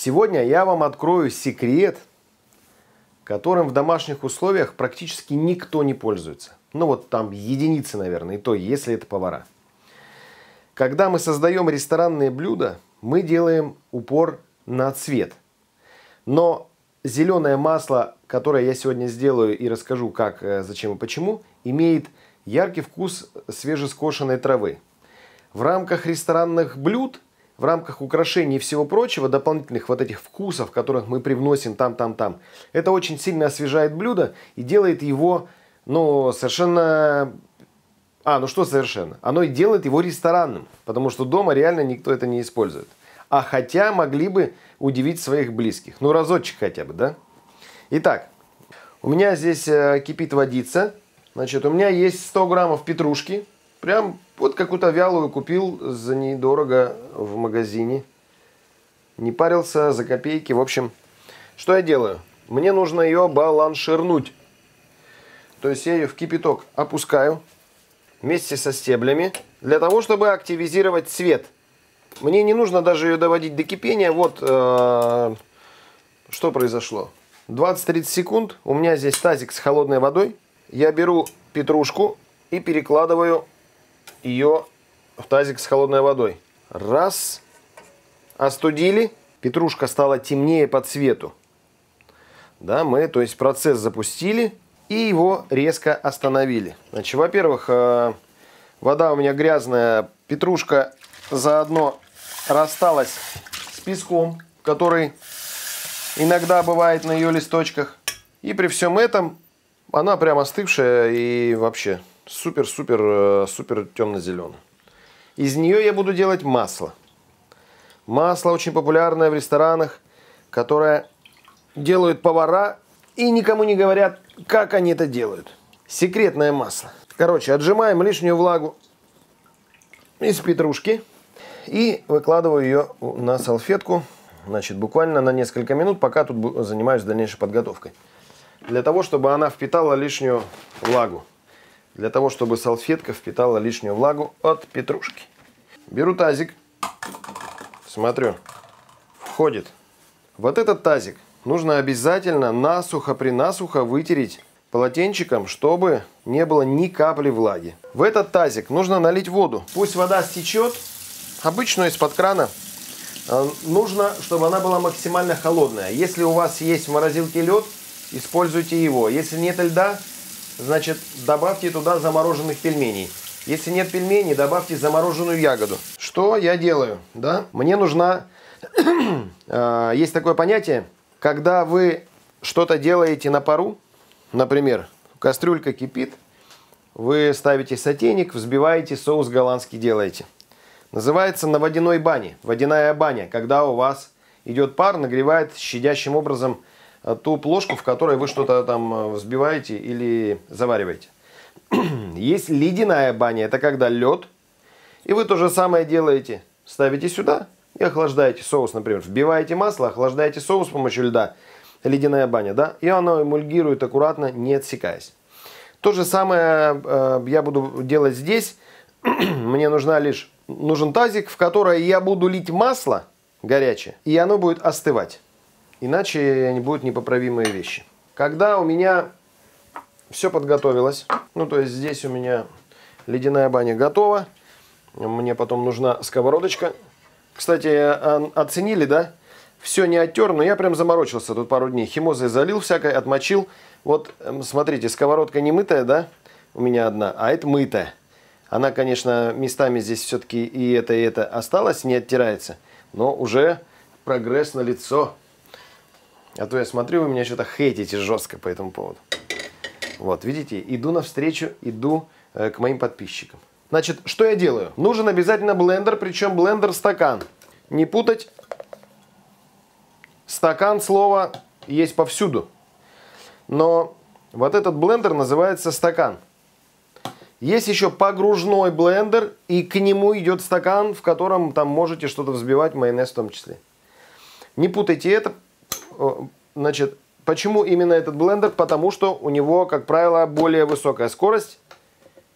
Сегодня я вам открою секрет, которым в домашних условиях практически никто не пользуется. Ну вот там единицы, наверное, и то, если это повара. Когда мы создаем ресторанные блюда, мы делаем упор на цвет. Но зеленое масло, которое я сегодня сделаю и расскажу, как, зачем и почему, имеет яркий вкус свежескошенной травы. В рамках ресторанных блюд, в рамках украшений и всего прочего, дополнительных вот этих вкусов, которых мы привносим там, это очень сильно освежает блюдо и делает его, ну, совершенно... Оно и делает его ресторанным, потому что дома реально никто это не использует. А хотя могли бы удивить своих близких. Ну, разочек хотя бы, да? Итак, у меня здесь кипит водица. Значит, у меня есть 100 граммов петрушки. Прям вот какую-то вялую купил за недорого в магазине. Не парился, за копейки. В общем, что я делаю? Мне нужно ее баланширнуть. То есть я ее в кипяток опускаю вместе со стеблями, для того, чтобы активизировать цвет. Мне не нужно даже ее доводить до кипения. Вот что произошло. 20-30 секунд. У меня здесь тазик с холодной водой. Я беру петрушку и перекладываю ее в тазик с холодной водой. Раз. Остудили. Петрушка стала темнее по цвету. Да, мы, то есть, процесс запустили и его резко остановили. Значит, во-первых, вода у меня грязная. Петрушка заодно рассталась с песком, который иногда бывает на ее листочках. И при всем этом она прям остывшая и вообще супер-супер-супер темно-зеленая. Из нее я буду делать масло. Масло очень популярное в ресторанах, которое делают повара и никому не говорят, как они это делают. Секретное масло. Короче, отжимаем лишнюю влагу из петрушки и выкладываю ее на салфетку. Значит, буквально на несколько минут, пока тут занимаюсь дальнейшей подготовкой. Для того, чтобы она впитала лишнюю влагу. Для того, чтобы салфетка впитала лишнюю влагу от петрушки. Беру тазик. Смотрю. Входит. Вот этот тазик нужно обязательно насухо-принасухо вытереть полотенчиком, чтобы не было ни капли влаги. В этот тазик нужно налить воду. Пусть вода стечет. Обычно из-под крана. Нужно, чтобы она была максимально холодная. Если у вас есть в морозилке лед, используйте его. Если нет льда, значит, добавьте туда замороженных пельменей. Если нет пельменей, добавьте замороженную ягоду. Что я делаю? Да? Мне нужна... Есть такое понятие, когда вы что-то делаете на пару, например, кастрюлька кипит, вы ставите сотейник, взбиваете, соус голландский делаете. Называется на водяной бане, водяная баня, когда у вас идет пар, нагревает щадящим образом ту плошку, в которой вы что-то там взбиваете или завариваете. Есть ледяная баня, это когда лед, и вы то же самое делаете, ставите сюда и охлаждаете соус, например, вбиваете масло, охлаждаете соус с помощью льда, ледяная баня, да, и она эмульгирует аккуратно, не отсекаясь. То же самое я буду делать здесь. Мне нужен тазик, в который я буду лить масло горячее, и оно будет остывать. Иначе будут непоправимые вещи. Когда у меня все подготовилось, ну то есть здесь у меня ледяная баня готова, мне потом нужна сковородочка. Кстати, оценили, да? Все не оттер, но я прям заморочился тут пару дней. Химозой залил всякой, отмочил. Вот, смотрите, сковородка не мытая, да? У меня одна, а это мытая. Она, конечно, местами здесь все-таки и это осталось, не оттирается. Но уже прогресс налицо. А то я смотрю, вы меня что-то хейтите жестко по этому поводу. Вот, видите, иду навстречу, иду к моим подписчикам. Значит, что я делаю? Нужен обязательно блендер, причем блендер-стакан. Не путать. Стакан, слово, есть повсюду. Но вот этот блендер называется стакан. Есть еще погружной блендер, и к нему идет стакан, в котором там можете что-то взбивать, майонез в том числе. Не путайте это. Значит, почему именно этот блендер? Потому что у него, как правило, более высокая скорость,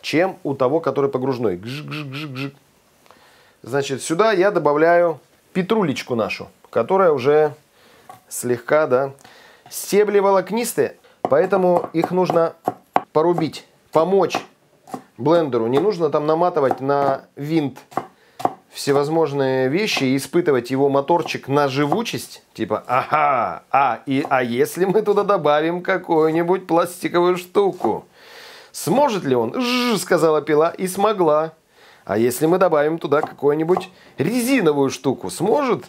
чем у того, который погружной. Гж -гж -гж -гж. Значит, сюда я добавляю петрулечку нашу, которая уже слегка, да, стебли волокнистые, поэтому их нужно порубить, помочь блендеру. Не нужно там наматывать на винт всевозможные вещи и испытывать его моторчик на живучесть. Типа, ага, а если мы туда добавим какую-нибудь пластиковую штуку? Сможет ли он? Жжж, сказала пила, и смогла. А если мы добавим туда какую-нибудь резиновую штуку? Сможет?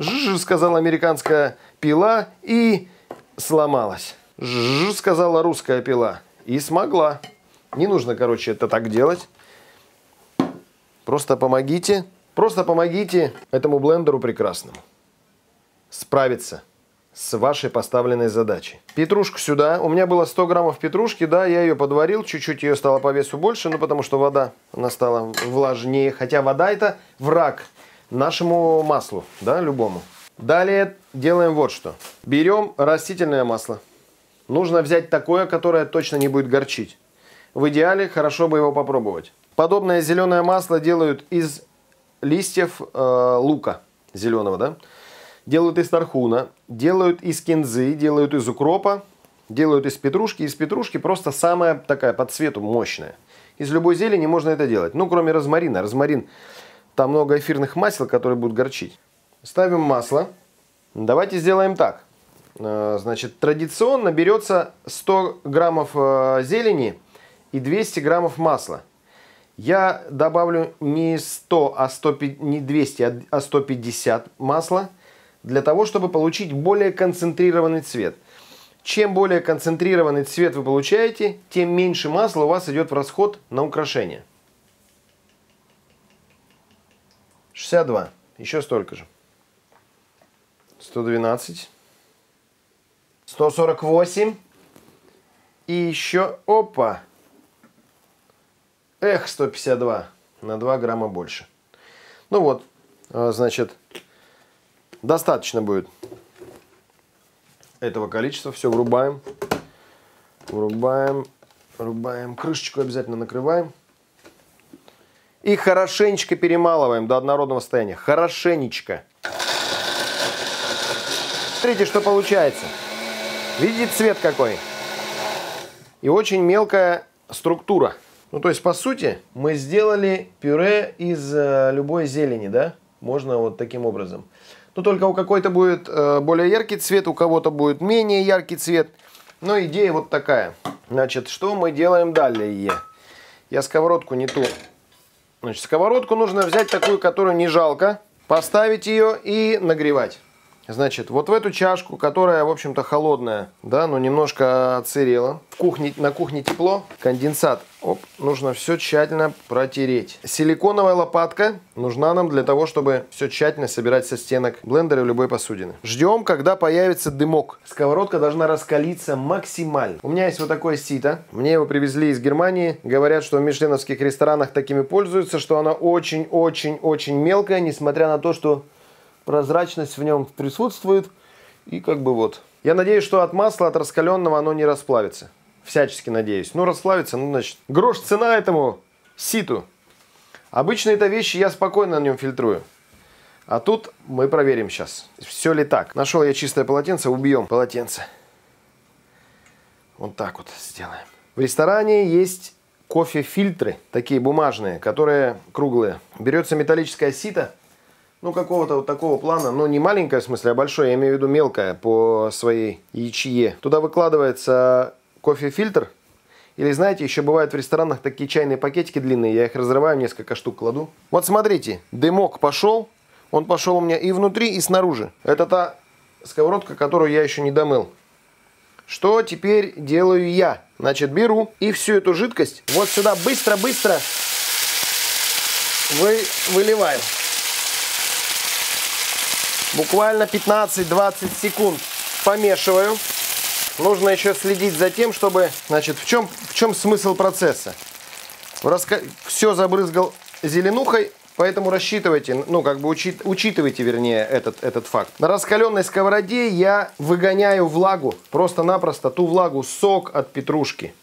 Жжж, сказала американская пила, и сломалась. Жжж, сказала русская пила, и смогла. Не нужно, короче, это так делать. Просто помогите этому блендеру прекрасному справиться с вашей поставленной задачей. Петрушку сюда. У меня было 100 граммов петрушки, да, я ее подварил, чуть-чуть ее стало по весу больше, ну потому что вода, она стала влажнее, хотя вода это враг нашему маслу, да, любому. Далее делаем вот что. Берем растительное масло. Нужно взять такое, которое точно не будет горчить. В идеале хорошо бы его попробовать. Подобное зеленое масло делают из листьев лука зеленого, да? Делают из тархуна, делают из кинзы, делают из укропа, делают из петрушки. Из петрушки просто самая такая по цвету мощная. Из любой зелени можно это делать, ну кроме розмарина. Розмарин, там много эфирных масел, которые будут горчить. Ставим масло. Давайте сделаем так. Значит, традиционно берется 100 граммов зелени и 200 граммов масла. Я добавлю не 100, а 150, не 200, а 150 масла, для того, чтобы получить более концентрированный цвет. Чем более концентрированный цвет вы получаете, тем меньше масла у вас идет в расход на украшение. 62, еще столько же. 112. 148. И еще, опа! Эх, 152, на 2 грамма больше. Ну вот, значит, достаточно будет этого количества. Все, врубаем. Врубаем. Крышечку обязательно накрываем. И хорошенечко перемалываем до однородного состояния. Хорошенечко. Смотрите, что получается. Видите цвет какой? И очень мелкая структура. Ну, то есть, по сути, мы сделали пюре из любой зелени, да? Можно вот таким образом. Но только у какой-то будет более яркий цвет, у кого-то будет менее яркий цвет. Но идея вот такая. Значит, что мы делаем далее? Я сковородку не ту. Значит, сковородку нужно взять такую, которую не жалко, поставить ее и нагревать. Значит, вот в эту чашку, которая, в общем-то, холодная, да, но немножко отсырела. На кухне тепло, конденсат. Оп, нужно все тщательно протереть. Силиконовая лопатка нужна нам для того, чтобы все тщательно собирать со стенок блендера в любой посудины. Ждем, когда появится дымок. Сковородка должна раскалиться максимально. У меня есть вот такое сито. Мне его привезли из Германии. Говорят, что в мишленовских ресторанах такими пользуются, что она очень-очень-очень мелкая, несмотря на то, что... прозрачность в нем присутствует. И как бы вот. Я надеюсь, что от масла, от раскаленного оно не расплавится. Всячески надеюсь. Ну, расплавится, ну, значит, грош цена этому ситу. Обычно это вещи я спокойно на нем фильтрую. А тут мы проверим сейчас, все ли так. Нашел я чистое полотенце, убьем полотенце. Вот так вот сделаем. В ресторане есть кофе-фильтры, такие бумажные, которые круглые. Берется металлическое сито. Ну, какого-то вот такого плана, но не маленькое, в смысле, а большое, я имею в виду мелкое по своей ячее. Туда выкладывается кофе-фильтр. Или, знаете, еще бывают в ресторанах такие чайные пакетики длинные, я их разрываю, несколько штук кладу. Вот смотрите, дымок пошел, он пошел у меня и внутри, и снаружи. Это та сковородка, которую я еще не домыл. Что теперь делаю я? Значит, беру и всю эту жидкость вот сюда быстро-быстро выливаю. Буквально 15-20 секунд помешиваю. Нужно еще следить за тем, чтобы... Значит, в чем смысл процесса? Все забрызгал зеленухой, поэтому рассчитывайте, ну, как бы учитывайте, вернее, этот факт. На раскаленной сковороде я выгоняю влагу, просто-напросто ту влагу, сок от петрушки.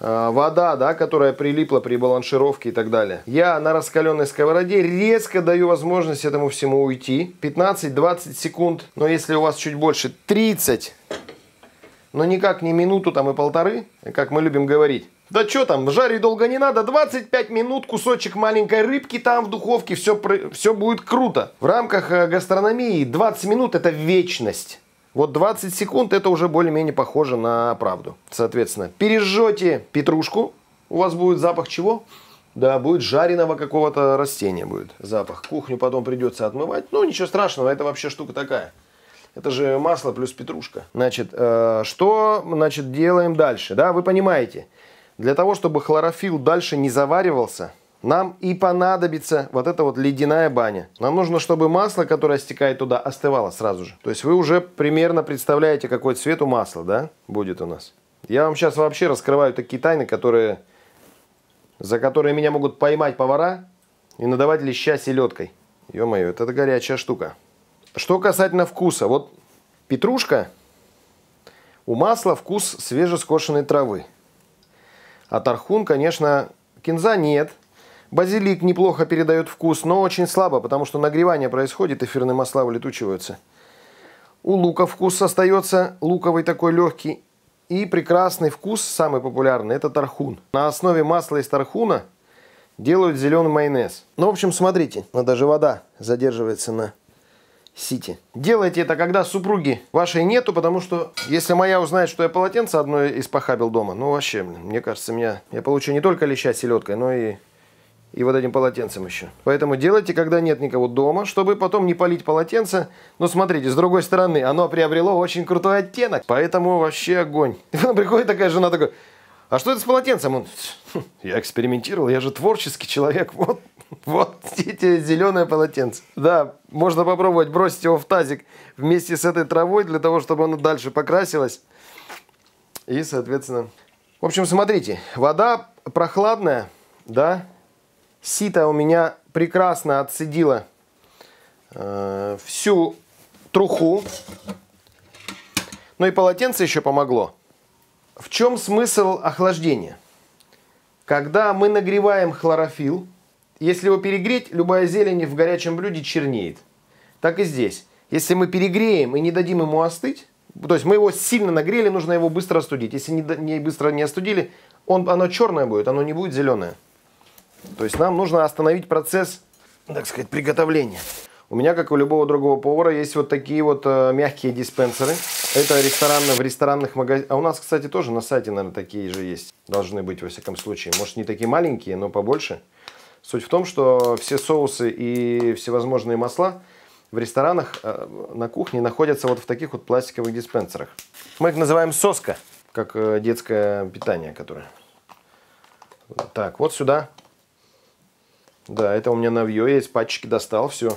вода, да, которая прилипла при баланшировке и так далее. Я на раскаленной сковороде резко даю возможность этому всему уйти. 15-20 секунд, но если у вас чуть больше, 30. Но никак не минуту там и полторы, как мы любим говорить. Да что там, жарить долго не надо, 25 минут кусочек маленькой рыбки там в духовке, все будет круто. В рамках гастрономии 20 минут это вечность. Вот 20 секунд это уже более-менее похоже на правду. Соответственно, пережжете петрушку, у вас будет запах чего? Да, будет жареного какого-то растения будет запах. Кухню потом придется отмывать, ну ничего страшного, это вообще штука такая. Это же масло плюс петрушка. Значит, что значит, делаем дальше? Да, вы понимаете, для того, чтобы хлорофилл дальше не заваривался, нам и понадобится вот эта вот ледяная баня. Нам нужно, чтобы масло, которое стекает туда, остывало сразу же. То есть вы уже примерно представляете, какой цвет у масла, да, будет у нас. Я вам сейчас вообще раскрываю такие тайны, за которые меня могут поймать повара и надавать леща селедкой. Ё-моё, это горячая штука. Что касательно вкуса, вот петрушка, у масла вкус свежескошенной травы. А тархун, конечно, кинза нет. Базилик неплохо передает вкус, но очень слабо, потому что нагревание происходит, эфирные масла улетучиваются. У лука вкус остается, луковый такой легкий. И прекрасный вкус, самый популярный, это тархун. На основе масла из тархуна делают зеленый майонез. Ну, в общем, смотрите, даже вода задерживается на... сите. Делайте это, когда супруги вашей нету, потому что если моя узнает, что я полотенце одно испохабил дома, ну вообще, мне кажется, я получу не только леща селедкой, но и вот этим полотенцем еще. Поэтому делайте, когда нет никого дома, чтобы потом не палить полотенце. Но смотрите, с другой стороны, оно приобрело очень крутой оттенок, поэтому вообще огонь. И потом приходит такая жена, такая: а что это с полотенцем? Он: я экспериментировал, я же творческий человек, вот. Вот видите, зеленое полотенце. Да, можно попробовать бросить его в тазик вместе с этой травой, для того, чтобы оно дальше покрасилось. И, соответственно... В общем, смотрите, вода прохладная, да. Сито у меня прекрасно отцедило всю труху. Ну и полотенце еще помогло. В чем смысл охлаждения? Когда мы нагреваем хлорофилл, если его перегреть, любая зелень в горячем блюде чернеет. Так и здесь. Если мы перегреем и не дадим ему остыть, то есть мы его сильно нагрели, нужно его быстро остудить. Если быстро не остудили, оно черное будет, оно не будет зеленое. То есть нам нужно остановить процесс, так сказать, приготовления. У меня, как у любого другого повара, есть вот такие вот мягкие диспенсеры. Это в ресторанных магазинах. А у нас, кстати, тоже на сайте, наверное, такие же есть. Должны быть, во всяком случае. Может, не такие маленькие, но побольше. Суть в том, что все соусы и всевозможные масла в ресторанах на кухне находятся вот в таких вот пластиковых диспенсерах. Мы их называем соска, как детское питание, которое... Так, вот сюда. Да, это у меня навьё, я из пачки достал, все.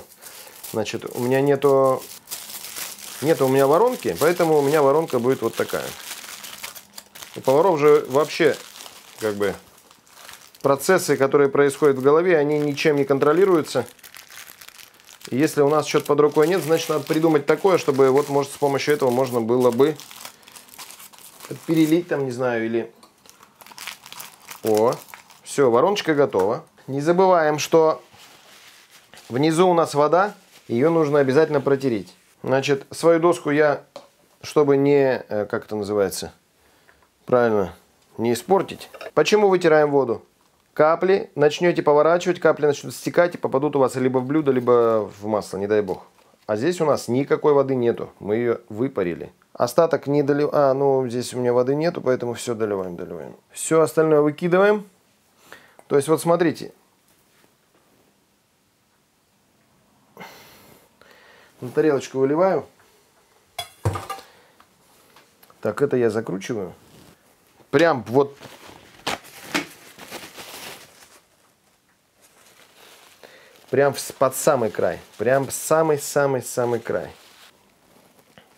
Значит, у меня нету у меня воронки, поэтому у меня воронка будет вот такая. У поваров же вообще, как бы... Процессы, которые происходят в голове, они ничем не контролируются. И если у нас что-то под рукой нет, значит, надо придумать такое, чтобы вот, может, с помощью этого можно было бы перелить там, не знаю, или... О, все, вороночка готова. Не забываем, что внизу у нас вода, ее нужно обязательно протереть. Значит, свою доску я, чтобы не, как это называется, правильно, не испортить. Почему вытираем воду? Капли, начнете поворачивать, капли начнут стекать и попадут у вас либо в блюдо, либо в масло, не дай бог. А здесь у нас никакой воды нету, мы ее выпарили. Остаток не доливаем, ну здесь у меня воды нету, поэтому все доливаем. Все остальное выкидываем. То есть вот смотрите. На тарелочку выливаю. Так, это я закручиваю. Прям вот... Прям под самый край. Прям самый-самый-самый край.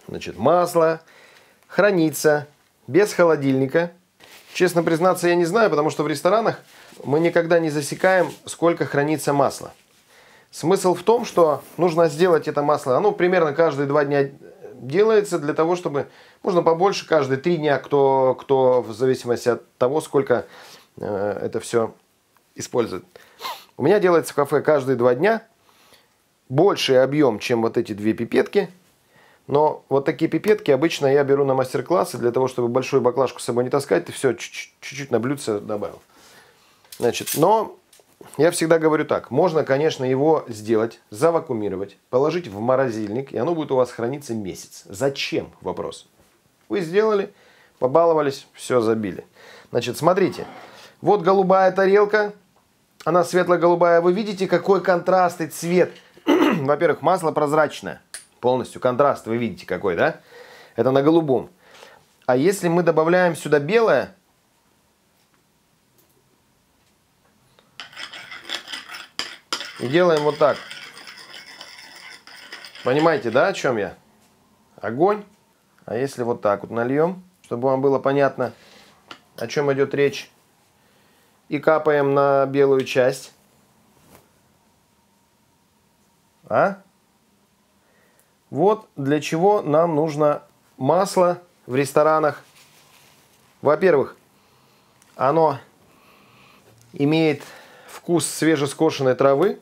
Значит, масло хранится без холодильника. Честно признаться, я не знаю, потому что в ресторанах мы никогда не засекаем, сколько хранится масло. Смысл в том, что нужно сделать это масло. Оно примерно каждые 2 дня делается для того, чтобы Можно побольше, каждые 3 дня, кто в зависимости от того, сколько это все использует. У меня делается в кафе каждые 2 дня. Больший объем, чем вот эти 2 пипетки. Но вот такие пипетки обычно я беру на мастер-классы, для того, чтобы большую баклажку с собой не таскать. И все, чуть-чуть на блюдце добавил. Значит, но я всегда говорю так. Можно, конечно, его сделать, завакуумировать, положить в морозильник, и оно будет у вас храниться месяц. Зачем? Вопрос. Вы сделали, побаловались, все забили. Значит, смотрите. Вот голубая тарелка. Она светло-голубая. Вы видите, какой контраст и цвет. Во-первых, масло прозрачное. Полностью контраст, вы видите какой, да? Это на голубом. А если мы добавляем сюда белое, и делаем вот так. Понимаете, да, о чем я? Огонь. А если вот так вот нальем, чтобы вам было понятно, о чем идет речь. И капаем на белую часть. А? Вот для чего нам нужно масло в ресторанах. Во-первых, оно имеет вкус свежескошенной травы.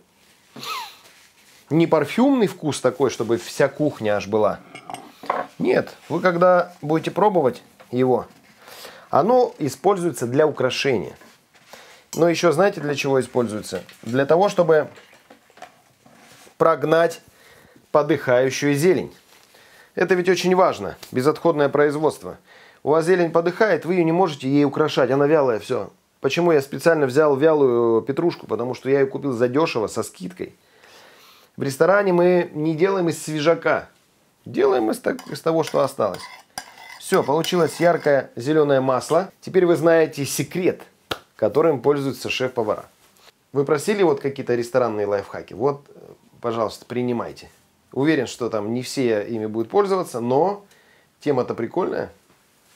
Не парфюмный вкус такой, чтобы вся кухня аж была. Нет, вы когда будете пробовать его, оно используется для украшения. Но еще знаете, для чего используется? Для того, чтобы прогнать подыхающую зелень. Это ведь очень важно. Безотходное производство. У вас зелень подыхает, вы ее не можете ей украшать. Она вялая, все. Почему я специально взял вялую петрушку? Потому что я ее купил задешево, со скидкой. В ресторане мы не делаем из свежака. Делаем из того, что осталось. Все, получилось яркое зеленое масло. Теперь вы знаете секрет, которым пользуются шеф-повара. Вы просили вот какие-то ресторанные лайфхаки? Вот, пожалуйста, принимайте. Уверен, что там не все ими будут пользоваться, но тема-то прикольная.